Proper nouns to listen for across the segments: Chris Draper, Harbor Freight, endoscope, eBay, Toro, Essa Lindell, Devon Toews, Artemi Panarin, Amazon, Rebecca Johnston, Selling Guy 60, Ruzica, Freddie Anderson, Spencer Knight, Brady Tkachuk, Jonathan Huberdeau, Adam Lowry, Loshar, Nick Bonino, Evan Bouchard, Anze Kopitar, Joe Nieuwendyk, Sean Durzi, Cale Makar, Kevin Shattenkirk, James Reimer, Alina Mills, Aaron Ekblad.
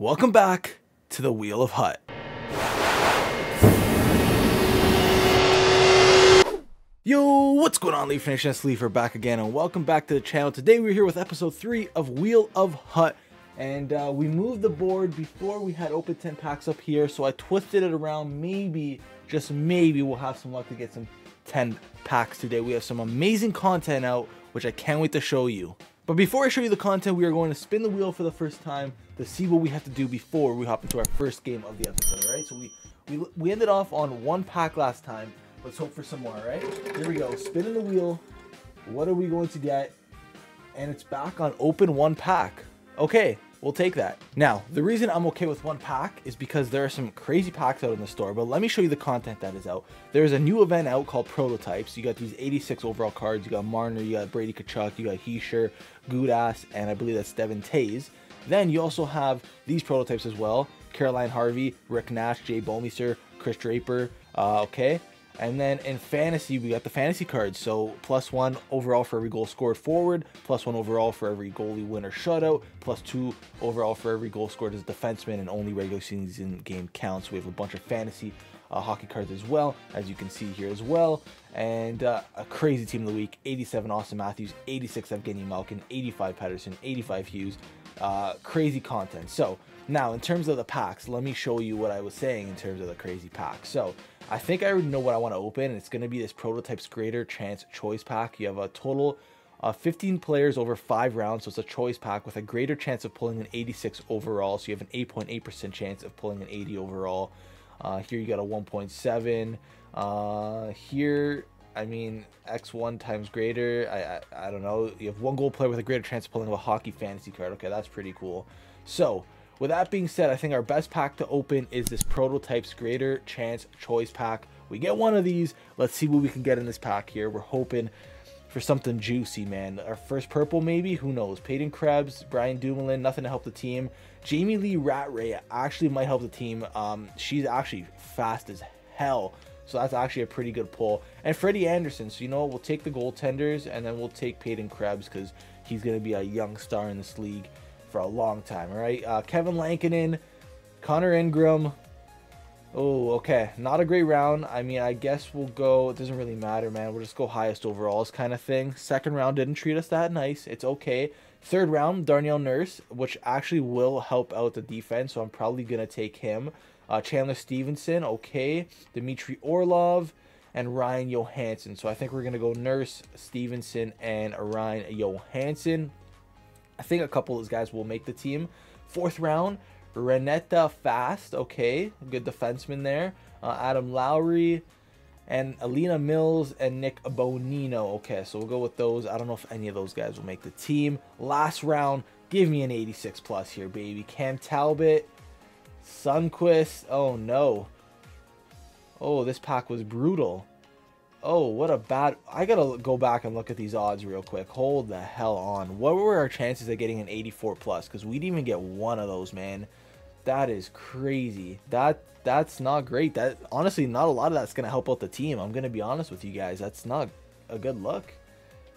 Welcome back to the Wheel of Hut. Yo, what's going on, Leaf Nation? It's Leafer back again, and welcome back to the channel. Today we're here with episode 3 of Wheel of Hut, and we moved the board before we had open 10 packs up here, so I twisted it around. Maybe, just maybe, we'll have some luck to get some 10 packs today. We have some amazing content out, which I can't wait to show you. But before I show you the content, we are going to spin the wheel for the first time to see what we have to do before we hop into our first game of the episode, all right? So we ended off on one pack last time. Let's hope for some more, all right? Here we go, spinning the wheel. What are we going to get? And it's back on open one pack. Okay, we'll take that. Now, the reason I'm okay with one pack is because there are some crazy packs out in the store, but let me show you the content that is out. There's a new event out called Prototypes. You got these 86 overall cards. You got Marner, you got Brady Tkachuk, you got Loshar, Gudas, and I believe that's Devon Toews. Then you also have these prototypes as well. Caroline Harvey, Rick Nash, Jay Bouwmeester, Chris Draper, okay. And then in fantasy, we got the fantasy cards. So +1 overall for every goal scored forward, +1 overall for every goalie win or shutout, +2 overall for every goal scored as a defenseman, and only regular season game counts. We have a bunch of fantasy hockey cards as well, as you can see here as well. And a crazy team of the week: 87 Auston Matthews, 86 Evgeny Malkin, 85 Pettersson, 85 Hughes. Crazy content. So now in terms of the packs, let me show you what I was saying in terms of the crazy packs. So I think I already know what I want to open, and it's going to be this Prototypes Greater Chance Choice Pack. You have a total of 15 players over 5 rounds, so it's a choice pack with a greater chance of pulling an 86 overall, so you have an 8.8% chance of pulling an 80 overall. Here you got a 1.7. Here, I mean, X1 times greater, I don't know. You have one goal player with a greater chance of pulling a hockey fantasy card. Okay, that's pretty cool. So with that being said, I think our best pack to open is this Prototypes Greater Chance Choice Pack. We get one of these. Let's see what we can get in this pack here. We're hoping for something juicy, man. Our first purple, maybe? Who knows? Peyton Krebs, Brian Dumoulin, nothing to help the team. Jamie Leigh Rattray actually might help the team. She's actually fast as hell, so that's actually a pretty good pull. And Freddie Anderson, so you know what? We'll take the goaltenders, and then we'll take Peyton Krebs because he's going to be a young star in this league for a long time, all right? Kevin Lankinen, Connor Ingram. Oh, okay, not a great round. I mean, I guess we'll go, it doesn't really matter, man. We'll just go highest overalls kind of thing. Second round didn't treat us that nice. It's okay. Third round, Darnell Nurse, which actually will help out the defense, so I'm probably going to take him. Chandler Stevenson, okay. Dmitry Orlov and Ryan Johansson. So I think we're going to go Nurse, Stevenson, and Ryan Johansson. I think a couple of those guys will make the team. Fourth round, Renata Fast. Okay, good defenseman there. Adam Lowry and Alina Mills and Nick Bonino. Okay, so we'll go with those. I don't know if any of those guys will make the team. Last round, give me an 86 plus here, baby. Cam Talbot, Sundqvist. Oh, no. Oh, this pack was brutal. Oh, what a bad... I gotta go back and look at these odds real quick. Hold the hell on. What were our chances of getting an 84 plus? Because we didn't even get one of those, man. That is crazy. That's not great. That honestly, not a lot of that's gonna help out the team. I'm gonna be honest with you guys. That's not a good look.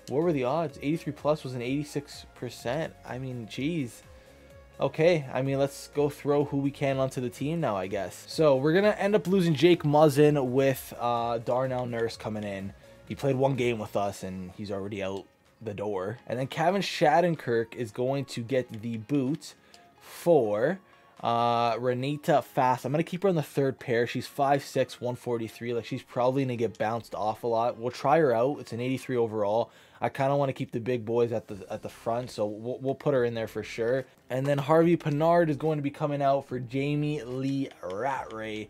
What were the odds? 83 plus was an 86%. I mean, geez. Okay, I mean, let's go throw who we can onto the team now, I guess. So we're going to end up losing Jake Muzzin with Darnell Nurse coming in. He played one game with us, and he's already out the door. And then Kevin Shattenkirk is going to get the boot for Renata Fast. I'm going to keep her on the third pair. She's 5'6", 143. Like, she's probably going to get bounced off a lot. We'll try her out. It's an 83 overall. I kind of want to keep the big boys at the front, so we'll put her in there for sure. And then Harvey Pinard is going to be coming out for Jamie Leigh Rattray.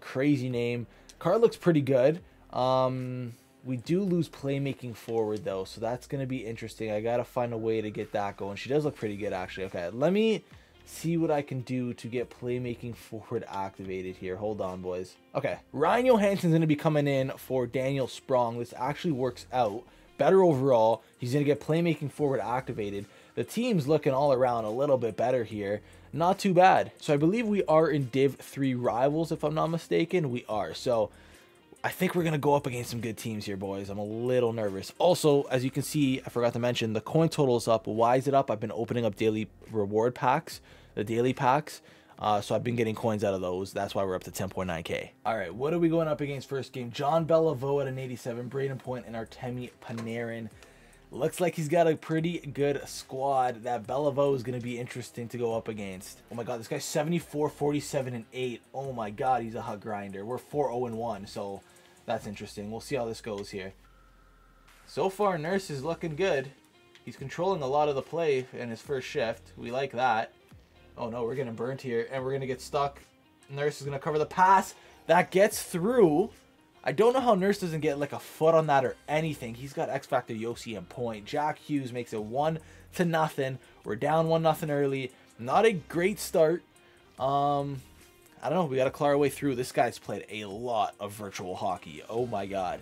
Crazy name. Card looks pretty good. We do lose playmaking forward, though, so that's going to be interesting. I got to find a way to get that going. She does look pretty good, actually. Okay, let me see what I can do to get playmaking forward activated here. Hold on, boys. Okay, Ryan Johansson's going to be coming in for Daniel Sprong. This actually works out. Better overall, he's going to get playmaking forward activated. The team's looking all around a little bit better here. Not too bad. So I believe we are in Div 3 Rivals, if I'm not mistaken. We are. So I think we're going to go up against some good teams here, boys. I'm a little nervous. Also, as you can see, I forgot to mention, the coin total is up. Why is it up? I've been opening up daily reward packs. the daily packs. So I've been getting coins out of those. That's why we're up to 10.9K. All right, what are we going up against first game? John Beliveau at an 87, Braden Point, and Artemi Panarin. Looks like he's got a pretty good squad. That Beliveau is going to be interesting to go up against. Oh my God, this guy's 74, 47, and 8. Oh my God, he's a hot grinder. We're 4-0-1, so that's interesting. We'll see how this goes here. So far, Nurse is looking good. He's controlling a lot of the play in his first shift. We like that. Oh no, we're getting burnt here, and we're going to get stuck. Nurse is going to cover the pass. That gets through. I don't know how Nurse doesn't get like a foot on that or anything. He's got X-Factor, Yossi, and Point. Jack Hughes makes it 1-0. We're down 1-0 early. Not a great start. I don't know. We got to claw our way through. This guy's played a lot of virtual hockey. Oh my God.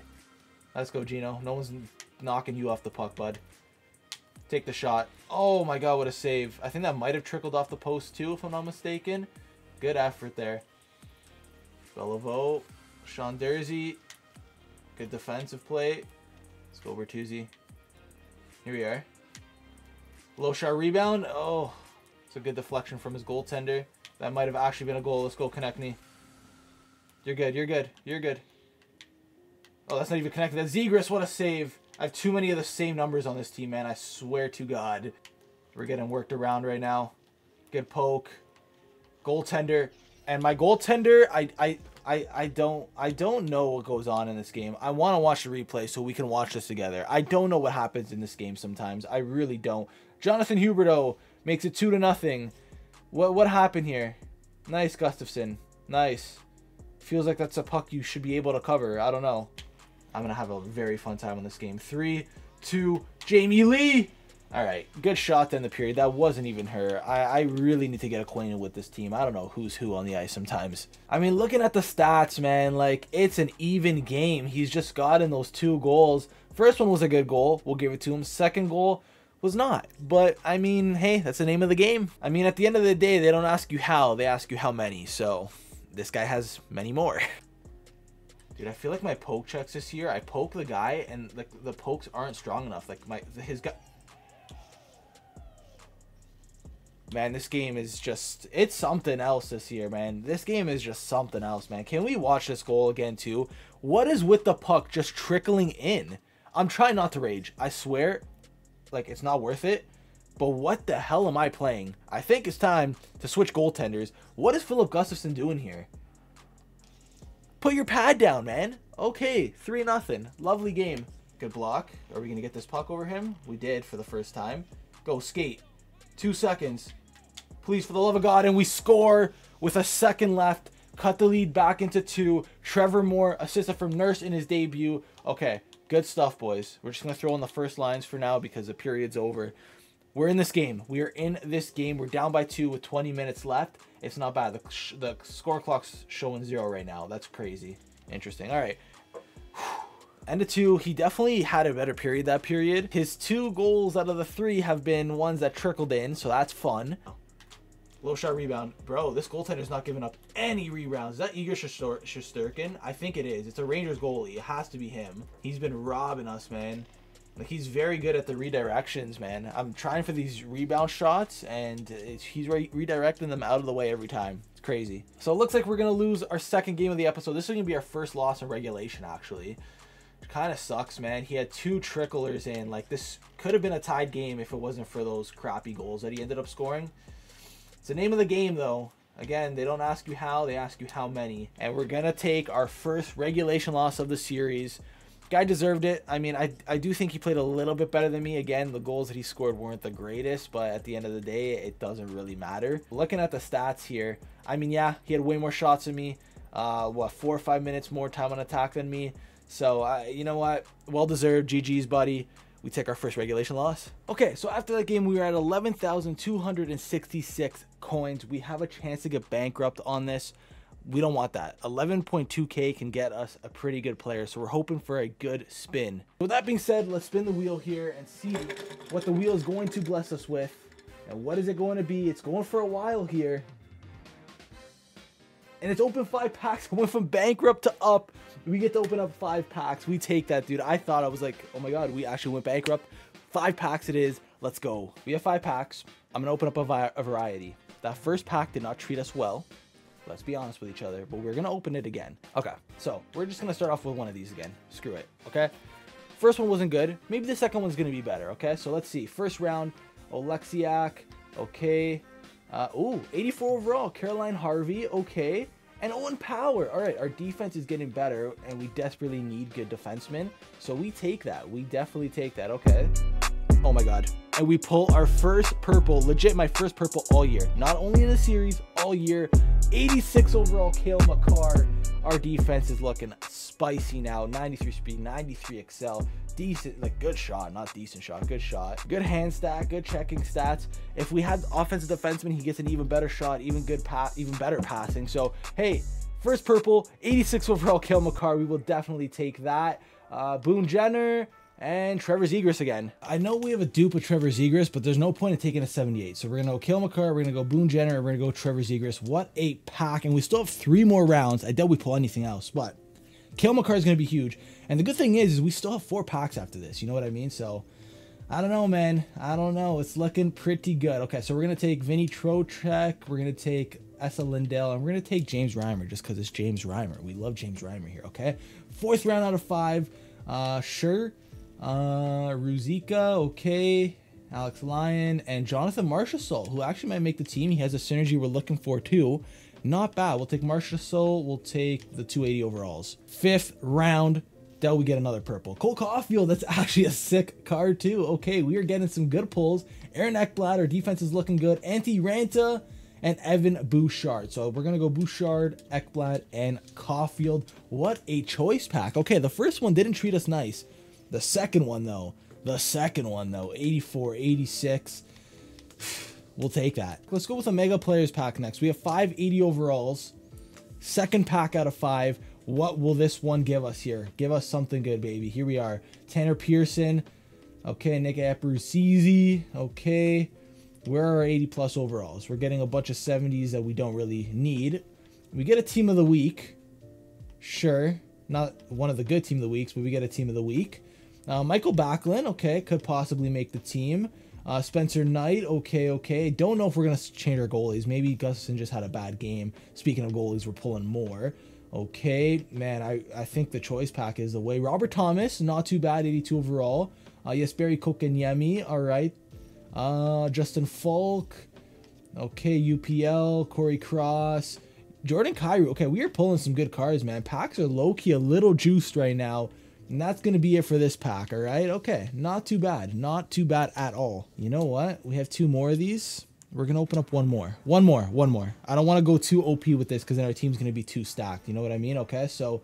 Let's go, Gino. No one's knocking you off the puck, bud. Take the shot. Oh my God, what a save. I think that might have trickled off the post too, if I'm not mistaken. Good effort there. Beliveau. Sean Durzi, good defensive play. Let's go Bertuzzi. Here we are. Loshar rebound. Oh, it's a good deflection from his goaltender. That might have actually been a goal. Let's go Konecny. You're good. You're good. You're good. Oh, that's not even connected. That's Zegras. What a save. I have too many of the same numbers on this team, man. I swear to God. We're getting worked around right now. Good poke. Goaltender. And my goaltender, I don't know what goes on in this game. I want to watch the replay so we can watch this together. I don't know what happens in this game sometimes. I really don't. Jonathan Huberdeau makes it 2-0. What happened here? Nice, Gustafsson. Nice. Feels like that's a puck you should be able to cover. I don't know. I'm going to have a very fun time on this game. 3-2, Jamie Leigh. All right, good shot to end the period. That wasn't even her. I really need to get acquainted with this team. I don't know who's who on the ice sometimes. I mean, looking at the stats, man, like, it's an even game. He's just gotten those two goals. First one was a good goal. We'll give it to him. Second goal was not. But, I mean, hey, that's the name of the game. I mean, at the end of the day, they don't ask you how. They ask you how many. So, this guy has many more. Dude, I feel like my poke checks this year, I poke the guy, and, like, the pokes aren't strong enough. Like, his guy... Man, this game is just, it's something else this year, man. This game is just something else, man. Can we watch this goal again, too? What is with the puck just trickling in? I'm trying not to rage. I swear, like, it's not worth it. But what the hell am I playing? I think it's time to switch goaltenders. What is Filip Gustavsson doing here? Put your pad down, man. Okay, 3-0. Lovely game. Good block. Are we going to get this puck over him? We did for the first time. Go skate. 2 seconds. Please, for the love of God, and we score with a second left. Cut the lead back into 2. Trevor Moore, assisted from Nurse in his debut. Okay, good stuff, boys. We're just going to throw in the first lines for now because the period's over. We're in this game. We are in this game. We're down by 2 with 20 minutes left. It's not bad. The score clock's showing 0 right now. That's crazy. Interesting. All right. End of 2, he definitely had a better period that period. His 2 goals out of the 3 have been ones that trickled in, so that's fun. Low shot rebound. Bro, this goaltender's not giving up any rebounds. Is that Igor Shesterkin? I think it is. It's a Rangers goalie. It has to be him. He's been robbing us, man. Like, he's very good at the redirections, man. I'm trying for these rebound shots, and he's redirecting them out of the way every time. It's crazy. So it looks like we're going to lose our second game of the episode. This is going to be our first loss in regulation, actually. Kind of sucks, man. He had 2 tricklers in. Like, this could have been a tied game if it wasn't for those crappy goals that he ended up scoring. It's the name of the game, though. Again, they don't ask you how, they ask you how many. And we're gonna take our first regulation loss of the series. Guy deserved it. I mean, I do think he played a little bit better than me. Again, the goals that he scored weren't the greatest, but at the end of the day, it doesn't really matter. Looking at the stats here, I mean, yeah, he had way more shots than me. What, 4 or 5 minutes more time on attack than me. So, you know what? Well-deserved. GG's, buddy. We take our first regulation loss. Okay, so after that game, we were at 11,266 coins. We have a chance to get bankrupt on this. We don't want that. 11.2K can get us a pretty good player, so we're hoping for a good spin. With that being said, let's spin the wheel here and see what the wheel is going to bless us with. And what is it going to be? It's going for a while here. And it's open 5 packs. I went from bankrupt to up. We get to open up 5 packs. We take that, dude. I thought, I was like, oh my God, we actually went bankrupt. 5 packs it is. Let's go. We have 5 packs. I'm gonna open up a variety. That first pack did not treat us well. Let's be honest with each other, but we're gonna open it again. Okay, so we're just gonna start off with one of these again. Screw it, okay? First one wasn't good. Maybe the second one's gonna be better, okay? So let's see. First round, Oleksiak, okay. Ooh, 84 overall, Caroline Harvey, okay. And Owen Power. All right, our defense is getting better, and we desperately need good defensemen. So we take that. We definitely take that, okay. Oh my God. And we pull our first purple, legit my first purple all year. Not only in the series, all year. 86 overall Cale Makar. Our defense is looking spicy now. 93 speed, 93 excel. Decent, like good shot, not decent shot, good shot. Good hand stat, good checking stats. If we had offensive defenseman, he gets an even better shot, even good pass, even better passing. So, hey, first purple, 86 overall Cale Makar. We will definitely take that. Boone Jenner. And Trevor Zegras again. I know we have a dupe of Trevor Zegras, but there's no point in taking a 78. So we're going to go Cale Makar, we're going to go Boone Jenner, and we're going to go Trevor Zegras. What a pack. And we still have 3 more rounds. I doubt we pull anything else, but Cale Makar is going to be huge. And the good thing is we still have 4 packs after this. You know what I mean? So I don't know, man. I don't know. It's looking pretty good. Okay, so we're going to take Vinny Trocheck. We're going to take Essa Lindell, and we're going to take James Reimer just because it's James Reimer. We love James Reimer here, okay? 4th round out of 5. Sure. Ruzica, okay, Alex Lyon, and Jonathan Marchessault, who actually might make the team. He has a synergy we're looking for too. Not bad. We'll take Marchessault. We'll take the 280 overalls. 5th round. Dell, we get another purple. Cole Caufield, that's actually a sick card too. Okay, we are getting some good pulls. Aaron Ekblad, our defense is looking good. Antti Ranta and Evan Bouchard. So we're going to go Bouchard, Ekblad, and Caufield. What a choice pack. Okay, the first one didn't treat us nice. The second one, though, 84, 86, we'll take that. Let's go with a mega players pack next. We have 580 overalls, 2nd pack out of 5. What will this one give us here? Give us something good, baby. Here we are. Tanner Pearson. Okay, Nick Aperuzizi. Okay, where are our 80 plus overalls? We're getting a bunch of 70s that we don't really need. We get a team of the week. Sure, not one of the good team of the weeks, but we get a team of the week. Michael Backlund, okay, could possibly make the team. Spencer Knight, okay, okay. Don't know if we're going to change our goalies. Maybe Gustafsson just had a bad game. Speaking of goalies, we're pulling more. Okay, man, I think the choice pack is the way. Robert Thomas, not too bad, 82 overall. Jesperi Kokoniemi, all right. Justin Falk, okay, UPL, Corey Cross, Jordan Kyrou. Okay, we are pulling some good cards, man. Packs are low-key a little juiced right now. And that's going to be it for this pack, all right? Okay, not too bad. Not too bad at all. You know what? We have 2 more of these. We're going to open up 1 more. I don't want to go too OP with this because then our team's going to be too stacked. You know what I mean? Okay, so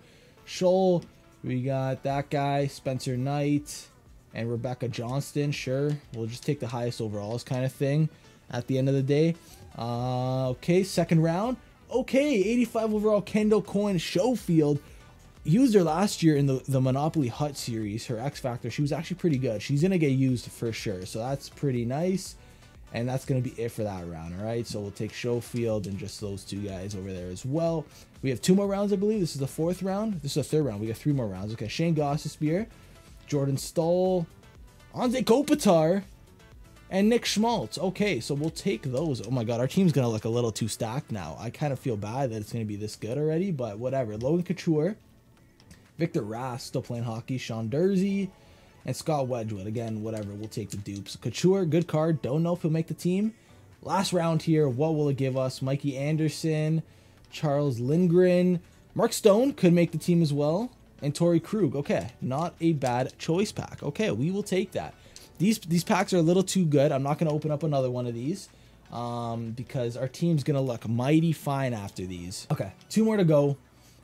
Scholl, we got that guy, Spencer Knight, and Rebecca Johnston. Sure, we'll just take the highest overalls kind of thing at the end of the day. Okay, 2nd round. Okay, 85 overall Kendall Coyne Schofield. Used her last year in the Monopoly Hut series, her X Factor. She was actually pretty good. She's going to get used for sure. So that's pretty nice. And that's going to be it for that round. All right. So we'll take Schofield and just those 2 guys over there as well. We have 2 more rounds, I believe. This is the 4th round. This is the 3rd round. We got 3 more rounds. Okay. Shane Gossespear, Jordan Staal, Anze Kopitar, and Nick Schmaltz. Okay. So we'll take those. Oh my God. Our team's going to look a little too stacked now. I kind of feel bad that it's going to be this good already, but whatever. Logan Couture. Victor Rass, still playing hockey. Sean Durzi and Scott Wedgwood. Again, whatever. We'll take the dupes. Couture, good card. Don't know if he'll make the team. Last round here. What will it give us? Mikey Anderson, Charles Lindgren. Mark Stone could make the team as well. And Torrey Krug. Okay, not a bad choice pack. Okay, we will take that. These packs are a little too good. I'm not going to open up another one of these because our team's going to look mighty fine after these. Okay, 2 more to go.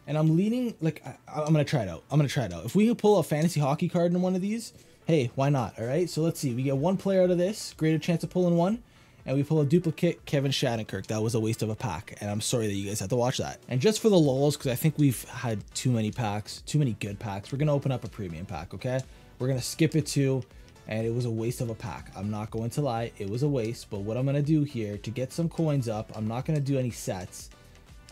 And I'm leaning, like, I'm going to try it out. If we could pull a fantasy hockey card in one of these, hey, why not? All right, so let's see. We get 1 player out of this, greater chance of pulling 1. And we pull a duplicate Kevin Shattenkirk. That was a waste of a pack. And I'm sorry that you guys have to watch that. And just for the lulls, because I think we've had too many packs, too many good packs. We're going to open up a premium pack, okay? We're going to skip it too. And it was a waste of a pack. I'm not going to lie. It was a waste. But what I'm going to do here to get some coins up, I'm not going to do any sets.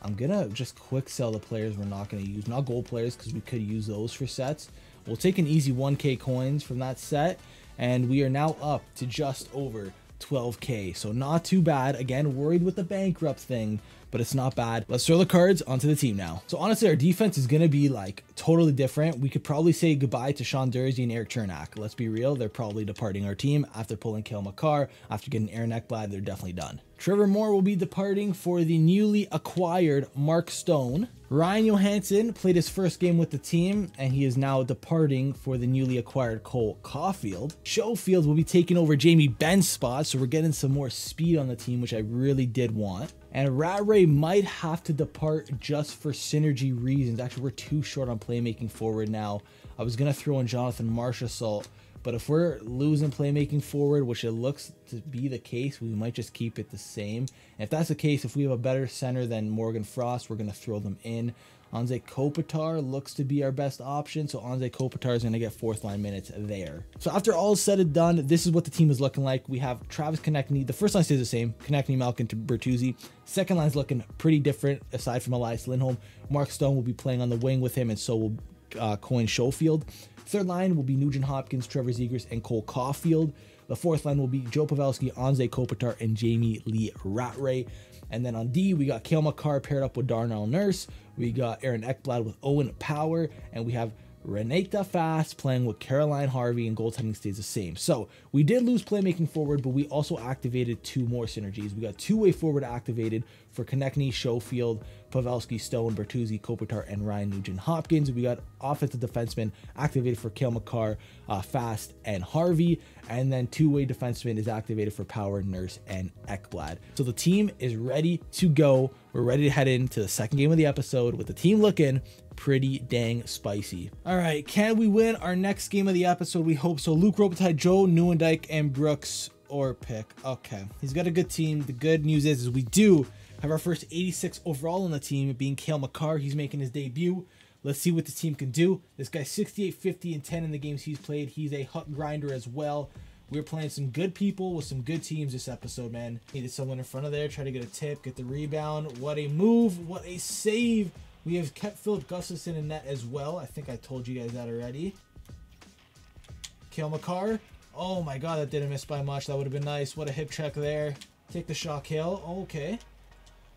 I'm going to just quick sell the players we're not going to use. Not gold players because we could use those for sets. We'll take an easy 1K coins from that set. And we are now up to just over 12K. So not too bad. Again, worried with the bankrupt thing, but it's not bad. Let's throw the cards onto the team now. So honestly, our defense is going to be like totally different. We could probably say goodbye to Sean Durzi and Eric Chernak. Let's be real. They're probably departing our team after pulling Cale Makar, after getting Aaron Ekblad. They're definitely done. Trevor Moore will be departing for the newly acquired Mark Stone. Ryan Johansson played his first game with the team, and he is now departing for the newly acquired Cole Caufield. Schofield will be taking over Jamie Benn's spot, so we're getting some more speed on the team, which I really did want. And Rattray might have to depart just for synergy reasons. Actually, we're too short on playmaking forward now. I was going to throw in Jonathan Marchessault, but if we're losing playmaking forward, which it looks to be the case, we might just keep it the same. And if that's the case, if we have a better center than Morgan Frost, we're going to throw them in. Anze Kopitar looks to be our best option, so Anze Kopitar is going to get fourth line minutes there. So after all said and done, this is what the team is looking like. We have Travis Konecny. The first line stays the same. Konecny, Malkin, to Bertuzzi. Second line's looking pretty different, aside from Elias Lindholm. Mark Stone will be playing on the wing with him, and so will Cohen Schofield. Third line will be Nugent Hopkins, Trevor Zegras, and Cole Caufield. The fourth line will be Joe Pavelski, Anze Kopitar, and Jamie Leigh Rattray. And then on D, we got Cale Makar paired up with Darnell Nurse. We got Aaron Ekblad with Owen Power. And we have Renata Fast playing with Caroline Harvey, and goaltending stays the same. So we did lose playmaking forward, but we also activated two more synergies. We got two-way forward activated for Konecny, Schofield, Pavelski, Stone, Bertuzzi, Kopitar, and Ryan Nugent Hopkins. We got offensive defensemen activated for Cale Makar, Fast, and Harvey. And then two-way defenseman is activated for Power, Nurse, and Ekblad. So the team is ready to go. We're ready to head into the second game of the episode with the team looking pretty dang spicy. All right, can we win our next game of the episode? We hope so. Luke Robitaille, Joe Nieuwendyk, and Brooks Orpik. Okay, he's got a good team. The good news is we do have our first 86 overall on the team, being Cale Makar. He's making his debut. Let's see what the team can do. This guy's 68, 50, and 10 in the games he's played. He's a hut grinder as well. We're playing some good people with some good teams this episode, man. Needed someone in front of there, try to get a tip, get the rebound. What a move, what a save. We have kept Filip Gustavsson in net as well. I think I told you guys that already. Cale Makar. Oh my God, that didn't miss by much. That would have been nice. What a hip check there. Take the shot, Cale. Okay.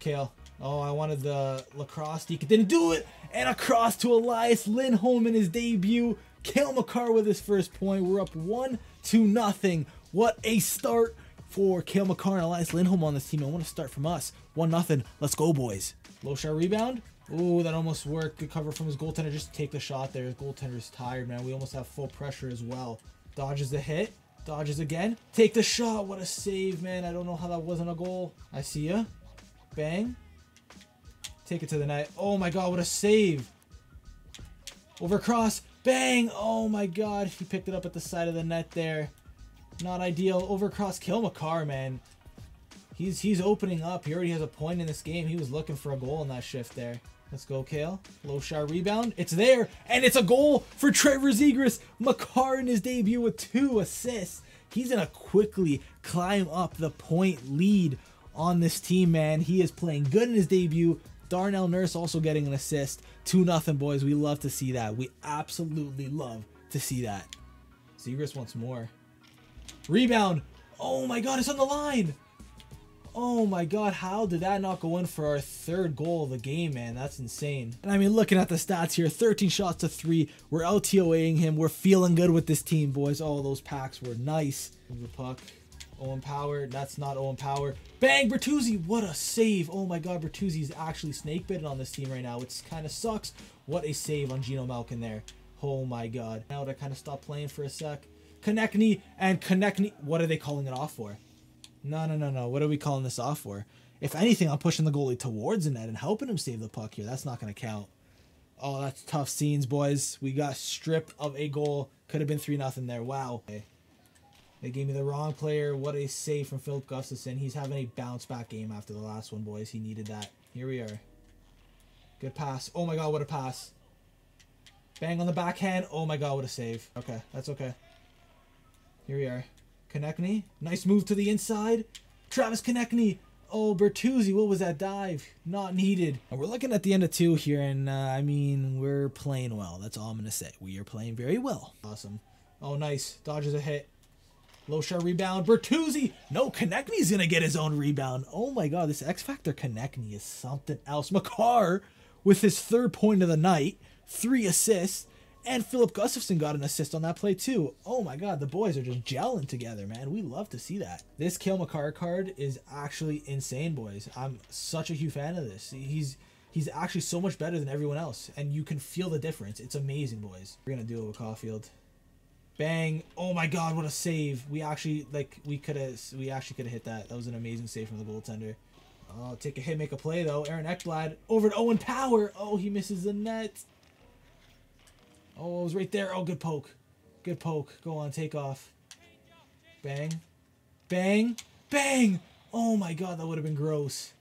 Cale. Oh, I wanted the lacrosse. He didn't do it. And a cross to Elias Lindholm in his debut. Cale Makar with his first point. We're up 1-0. What a start for Cale Makar and Elias Lindholm on this team. I want to start from us. 1-0. Let's go, boys. Loshar rebound. Ooh, that almost worked. Good cover from his goaltender. Just take the shot there. His goaltender's tired, man. We almost have full pressure as well. Dodges the hit. Dodges again. Take the shot. What a save, man. I don't know how that wasn't a goal. I see ya. Bang. Take it to the net. Oh my God, what a save. Over cross. Bang. Oh my God. He picked it up at the side of the net there. Not ideal. Over cross. Cale Makar, man. He's opening up. He already has a point in this game. He was looking for a goal in that shift there. Let's go, Cale. Loshar rebound. It's there. And it's a goal for Trevor Zegras. Makar in his debut with 2 assists. He's going to quickly climb up the point lead on this team, man. He is playing good in his debut. Darnell Nurse also getting an assist. 2-0, boys. We love to see that. We absolutely love to see that. Zegras once more. Rebound. Oh, my God. It's on the line. Oh my God, how did that not go in for our third goal of the game, man? That's insane. And I mean, looking at the stats here, 13 shots to 3. We're LTOAing him. We're feeling good with this team, boys. Oh, those packs were nice. The puck. Owen Power. That's not Owen Power. Bang, Bertuzzi. What a save. Oh my God, Bertuzzi is actually snake bitten on this team right now, which kind of sucks. What a save on Geno Malkin there. Oh my God. Now that I kind of stopped playing for a sec. Konecny and Konecny. What are they calling it off for? No. What are we calling this off for? If anything, I'm pushing the goalie towards the net and helping him save the puck here. That's not going to count. Oh, that's tough scenes, boys. We got stripped of a goal. Could have been 3-0 there. Wow. Okay. They gave me the wrong player. What a save from Filip Gustavsson. He's having a bounce-back game after the last one, boys. He needed that. Here we are. Good pass. Oh, my God. What a pass. Bang on the backhand. Oh, my God. What a save. Okay. That's okay. Here we are. Konecny, nice move to the inside. Travis Konecny. Oh, Bertuzzi, what was that dive? Not needed. And we're looking at the end of 2 here, and I mean, we're playing well. That's all I'm going to say. We are playing very well. Awesome. Oh, nice. Dodges a hit. Loshar rebound. Bertuzzi. No, Konecny's going to get his own rebound. Oh my God, this X-Factor Konecny is something else. Makar with his third point of the night. 3 assists. And Filip Gustavsson got an assist on that play too. Oh my God, the boys are just gelling together, man. We love to see that. This Cale Makar card is actually insane, boys. I'm such a huge fan of this. He's actually so much better than everyone else, and you can feel the difference. It's amazing, boys. We're going to do it with Caufield. Bang. Oh my God, what a save. We actually, like, we actually could have hit that. That was an amazing save from the goaltender. Oh, take a hit, make a play though. Aaron Ekblad over to Owen Power. Oh, he misses the net. Oh, it was right there. Oh, good poke. Good poke. Go on, take off. Bang. Bang. Bang. Oh my God, that would have been gross.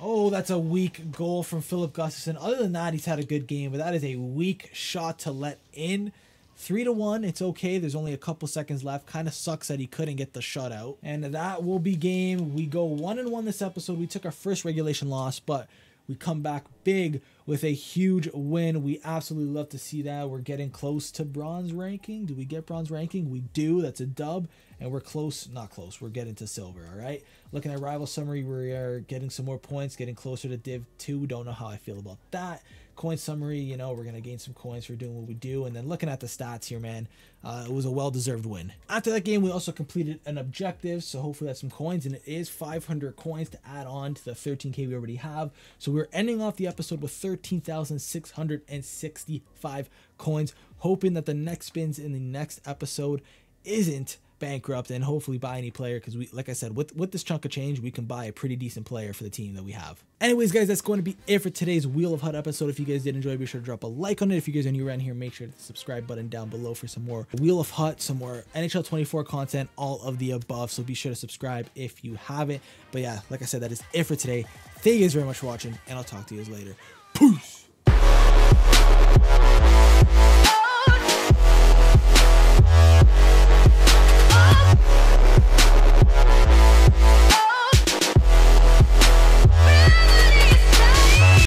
Oh, that's a weak goal from Filip Gustavsson. Other than that, he's had a good game, but that is a weak shot to let in. 3-1, it's okay. There's only a couple seconds left. Kind of sucks that he couldn't get the shutout. And that will be game. We go 1-1 this episode. We took our first regulation loss, but we come back big with a huge win. We absolutely love to see that. We're getting close to bronze ranking. Do we get bronze ranking? We do. That's a dub. And we're close. Not close. We're getting to silver, all right? Looking at rival summary, we are getting some more points, getting closer to Div 2. Don't know how I feel about that. Coin summary, you know, we're going to gain some coins for doing what we do. And then looking at the stats here, man, it was a well-deserved win. After that game, we also completed an objective, so hopefully that's some coins. And it is 500 coins to add on to the 13K we already have. So we're ending off the episode with 13,665 coins, hoping that the next spins in the next episode isn't bankrupt, and hopefully buy any player, because we, like I said, with this chunk of change, we can buy a pretty decent player for the team that we have. Anyways, guys, that's going to be it for today's Wheel of Hut episode. If you guys did enjoy, be sure to drop a like on it. If you guys are new around here, make sure to hit the subscribe button down below for some more Wheel of Hut, some more NHL 24 content, all of the above. So be sure to subscribe if you haven't. But yeah, like I said, that is it for today. Thank you guys very much for watching, and I'll talk to you guys later. Peace!